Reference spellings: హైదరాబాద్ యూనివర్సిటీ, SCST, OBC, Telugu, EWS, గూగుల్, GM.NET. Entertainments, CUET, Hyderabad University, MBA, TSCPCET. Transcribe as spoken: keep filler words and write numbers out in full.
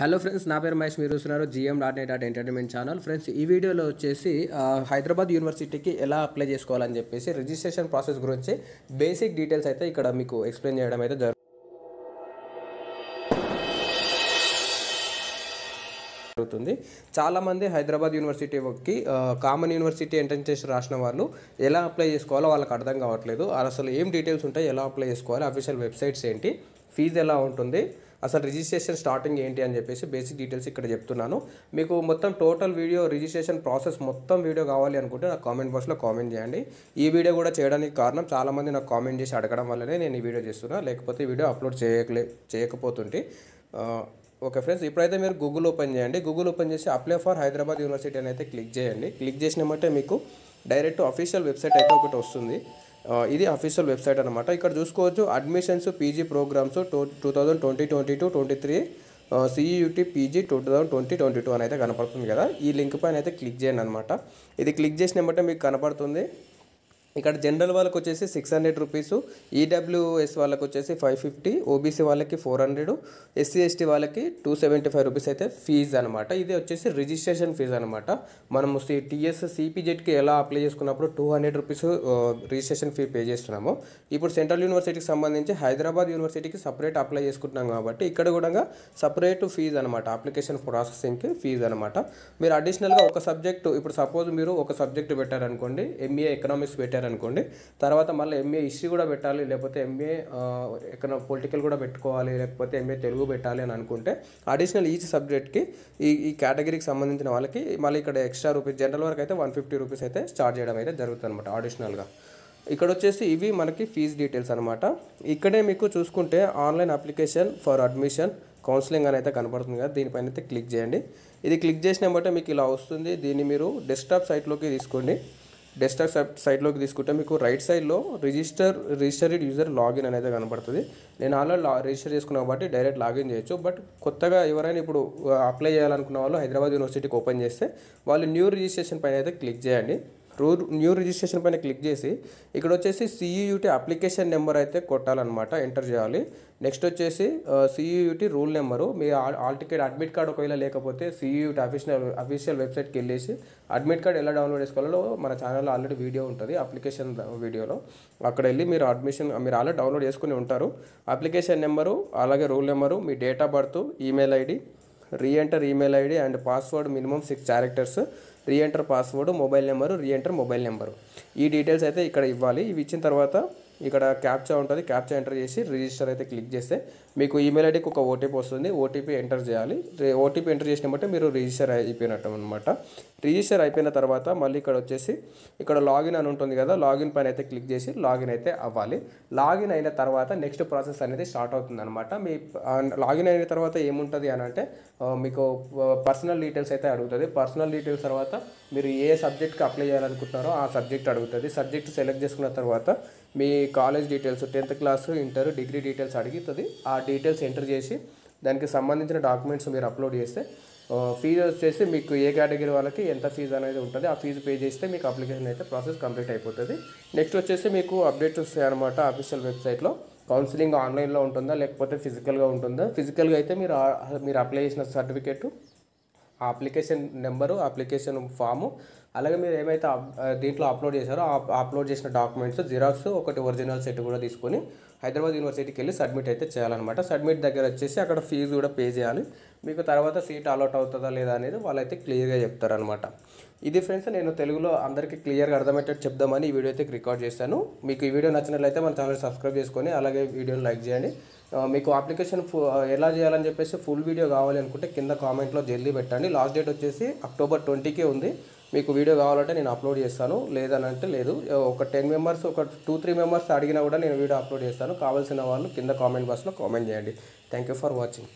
hello friends ना पेर Mahesh GM dot net dot entertainment channel friends ई वीडियो लो वच्चेसी हैदराबाद यूनिवर्सिटी की एला अप्लाई चेसुकोवाలని చెప్పేసి रिजिस्ट्रेशन प्रोसेस గురించి बेसिक डीटेल्स అయితే ఇక్కడ మీకు एक्सप्लेन చేయడం అయితే జరుగుతుంది చాలా మంది హైదరాబాద్ యూనివర్సిటీకి కామన్ యూనివర్సిటీ ఎంట్రన్స్ టెస్ట్ రాసిన వాళ్ళు ఎలా అప్లై చేసుకోవాలో వాళ్ళకి అర్థం కావట్లేదు అసలు ఏం డీటెయిల్స్ ఉంటాయి ఎలా అప్లై చేసుకోవాలి ఆఫీషియల్ వెబ్‌సైట్స్ ఏంటి ఫీజు ఎలా ఉంటుంది అసలు రిజిస్ట్రేషన్ స్టార్టింగ్ ఏంటి అని చెప్పేసి బేసిక్ డీటెయిల్స్ ఇక్కడ చెప్తున్నాను మీకు మొత్తం టోటల్ వీడియో రిజిస్ట్రేషన్ ప్రాసెస్ మొత్తం వీడియో కావాలి అనుకుంటే నాకు కామెంట్ బాక్స్ లో కామెంట్ చేయండి ఈ వీడియో కూడా చేయడానికి కారణం చాలా మంది నాకు కామెంట్ చేసి అడగడం వల్లనే నేను ఈ వీడియో చేస్తున్నా లేకపోతే వీడియో అప్లోడ్ చేయకలే చేయకపోతుంటే ఓకే ఫ్రెండ్స్ ఇప్పుడైతే మీరు గూగుల్ ఓపెన్ చేయండి గూగుల్ ఓపెన్ చేసి అప్లై ఫర్ హైదరాబాద్ యూనివర్సిటీ అని అయితే క్లిక్ చేయండి క్లిక్ చేసినమంటే మీకు డైరెక్ట్ ఆఫీషియల్ వెబ్‌సైట్ అయితే ఒకటి వస్తుంది ఇది ఆఫీషియల్ వెబ్‌సైట్ అన్నమాట ఇక్కడ చూసుకోవచ్చు admissions PG programs twenty twenty two twenty three C U E T PG twenty twenty two అనేది కనబడుతుంది కదా ఈ లింక్ పైన అయితే క్లిక్ చేయండి అన్నమాట ఇది క్లిక్ చేసినమంటే మీకు కనబడుతుంది ఇక్కడ జనరల్ వాళ్ళకి వచ్చేసి six hundred rupees E W S వాళ్ళకి వచ్చేసి five fifty O B C వాళ్ళకి four hundred S C S T వాళ్ళకి టూ సెవెంటీ ఫైవ్ రూపాయస్ అయితే ఫీజ్ అన్నమాట ఇది వచ్చేసి రిజిస్ట్రేషన్ ఫీజ్ అన్నమాట మనం T S C P C E T కి ఎలా అప్లై చేసుకున్నప్పుడు two hundred rupees registration fee pay చేస్తున్నాము ఇప్పుడు సెంట్రల్ యూనివర్సిటీకి సంబంధించి హైదరాబాద్ యూనివర్సిటీకి సెపరేట్ అప్లై చేసుకుంటున్నాం కాబట్టి ఇక్కడ కూడా సెపరేట్ ఫీజ్ అన్నమాట అప్లికేషన్ ప్రాసెసింగ్ కి ఫీజ్ అన్నమాట మీరు అడిషనల్ గా ఒక సబ్జెక్ట్ ఇప్పుడు సపోజ్ మీరు ఒక సబ్జెక్ట్ పెట్టారు అనుకోండి M B A ఎకనామిక్స్ పెట్టారు అనుకోండి తర్వాత మళ్ళీ M B A హిస్టరీ కూడా పెట్టాలి లేకపోతే M B A ఎకన పొలిటికల్ కూడా పెట్టుకోవాలి లేకపోతే M B A తెలుగు పెట్టాలి అని అనుకుంటే అడిషనల్ ఈచ్ సబ్జెక్ట్ కి ఈ ఈ కేటగిరీకి సంబంధించిన వాళ్ళకి మళ్ళీ ఇక్కడ ఎక్స్ట్రా రూపీస్ జనరల్ వరకు అయితే వన్ ఫిఫ్టీ రూపీస్ అయితే స్టార్ట్ చేయడం అయితే జరుగుతదన్నమాట అడిషనల్ గా ఇక్కడ వచ్చేసి ఇవి మనకి ఫీజ్ డీటెయిల్స్ అన్నమాట ఇక్కడే మీకు చూసుకుంటే online application for admission counselling అనేది కనబడుతుంది కదా దీనిపైన అయితే క్లిక్ చేయండి ఇది క్లిక్ చేసినప్పుడు మీకు ఇలా వస్తుంది దీన్ని మీరు డెస్క్టాప్ సైట్ లోకి తీసుకోండి डेस्कटॉप साइड लोकी తీసుకుంటే మీకు రైట్ సైడ్ లో రిజిస్టర్ రిజిస్టర్డ్ యూజర్ లాగిన్ అనేది కనబడుతుంది నేను ఆల్రెడీ రిజిస్టర్ చేసుకున్నా కాబట్టి డైరెక్ట్ లాగిన్ చేయొచ్చు బట్ కొత్తగా ఎవరైనా ఇప్పుడు అప్లై చేయాలనుకున్న వాళ్ళు హైదరాబాద్ యూనివర్సిటీకి ఓపెన్ చేస్తే వాళ్ళు న్యూ రిజిస్ట్రేషన్ పైన అయితే క్లిక్ చేయండి న్యూ రిజిస్ట్రేషన్ పైన క్లిక్ చేసి ఇక్కడ వచ్చేసి C U E T application number అయితే కొట్టాలన్నమాట ఎంటర్ చేయాలి నెక్స్ట్ వచ్చేసి C U E T roll number మీ ఆల్ టికెట్ అడ్మిట్ కార్డ్ ఒకవేళ లేకపోతే C U E T official official వెబ్‌సైట్కి వెళ్ళేసి అడ్మిట్ కార్డ్ ఎలా డౌన్లోడ్ చేసుకోవాలో మన ఛానల్లో ఆల్రెడీ వీడియో ఉంటుంది అప్లికేషన్ వీడియోలో అక్కడ వెళ్ళి మీరు అడ్మిషన్ మీరు ఆల్రెడీ డౌన్లోడ్ చేసుకుని ఉంటారు అప్లికేషన్ నెంబరు అలాగే రూల్ నెంబరు మీ date of birth email ID reenter email ID and password minimum six characters reenter password mobile number reenter mobile number ఈ డీటెయిల్స్ అయితే ఇక్కడ ఇవ్వాలి ఇవి ఇచ్చిన తర్వాత ఇక్కడ క్యాప్చా ఉంటుంది క్యాప్చా ఎంటర్ చేసి రిజిస్టర్ అయితే క్లిక్ చేస్తే మీకు ఈమెయిల్ ఐడికి ఒక ఓటీపీ వస్తుంది ఓటీపీ ఎంటర్ చేయాలి ఓటీపీ ఎంటర్ చేసినప్పుడు మీరు రిజిస్టర్ అయిపోయినట్టు అనమాట రిజిస్టర్ అయిపోయిన తర్వాత మళ్ళీ ఇక్కడ వచ్చేసి ఇక్కడ లాగిన్ అని ఉంటుంది కదా లాగిన్ పైన అయితే క్లిక్ చేసి లాగిన్ అయితే అవ్వాలి లాగిన్ అయిన తర్వాత నెక్స్ట్ ప్రాసెస్ అనేది స్టార్ట్ అవుతుంది అనమాట మీ లాగిన్ అయిన తర్వాత ఏముంటుంది అని అంటే మీకు పర్సనల్ డీటెయిల్స్ అయితే అడుగుతుంది పర్సనల్ డీటెయిల్స్ తర్వాత మీరు ఏ సబ్జెక్ట్కి అప్లై చేయాలనుకుంటున్నారో ఆ సబ్జెక్ట్ అడుగుతుంది సబ్జెక్ట్ సెలెక్ట్ చేసుకున్న తర్వాత మీ college details tenth class inter degree details అడుగుతుంది ఆ డీటెయిల్స్ ఎంటర్ చేసి దానికి సంబంధించిన డాక్యుమెంట్స్ మీరు అప్లోడ్ చేస్తే ఫీజు వచ్చేసి మీకు ఏ కేటగిరీ వాళ్ళకి ఎంత ఫీజు అనేది ఉంటుంది ఆ ఫీజు పే చేస్తే మీకు అప్లికేషన్ అయితే ప్రాసెస్ కంప్లీట్ అయిపోతుంది నెక్స్ట్ వచ్చేసి మీకు అప్డేట్స్ వస్తాయి అన్నమాట ఆఫీషియల్ వెబ్‌సైట్లో కౌన్సిలింగ్ ఆన్లైన్లో ఉంటుందా లేకపోతే ఫిజికల్గా ఉంటుందా ఫిజికల్గా అయితే మీరు మీరు అప్లై చేసిన సర్టిఫికేట్ ఆ అప్లికేషన్ నెంబరు అప్లికేషన్ ఫాము అలాగే మీరు ఏమైతే దీంట్లో అప్లోడ్ చేశారో అప్లోడ్ చేసిన డాక్యుమెంట్స్ జిరాక్స్ ఒకటి ఒరిజినల్ సెట్ కూడా తీసుకొని హైదరాబాద్ యూనివర్సిటీకి వెళ్ళి సబ్మిట్ అయితే చేయాలన్నమాట సబ్మిట్ దగ్గర వచ్చేసి అక్కడ ఫీజు కూడా పే చేయాలి మీకు తర్వాత సీట్ అలాట్ అవుతుందా లేదా అనేది వాళ్ళైతే క్లియర్గా చెప్తారనమాట ఇది ఫ్రెండ్స్ నేను తెలుగులో అందరికీ క్లియర్గా అర్థమయ్యేటట్టు చెప్దామని ఈ వీడియో అయితే రికార్డ్ చేశాను మీకు ఈ వీడియో నచ్చినట్లయితే మన ఛానల్ సబ్స్క్రైబ్ చేసుకొని అలాగే వీడియోని లైక్ చేయండి మీకు అప్లికేషన్ ఎలా చేయాలని చెప్పేసి ఫుల్ వీడియో కావాలి అనుకుంటే కింద కామెంట్లో జల్దీ పెట్టండి లాస్ట్ డేట్ వచ్చేసి అక్టోబర్ ట్వంటీకే ఉంది మీకు వీడియో కావాలంటే నేను అప్లోడ్ చేస్తాను లేదనంటే లేదు ఒక టెన్ మెంబర్స్ ఒక టూ త్రీ మెంబర్స్ అడిగినా కూడా నేను వీడియో అప్లోడ్ చేస్తాను కావాల్సిన వాళ్ళు కింద కామెంట్ బాక్స్లో కామెంట్ చేయండి థ్యాంక్ యూ ఫర్ వాచింగ్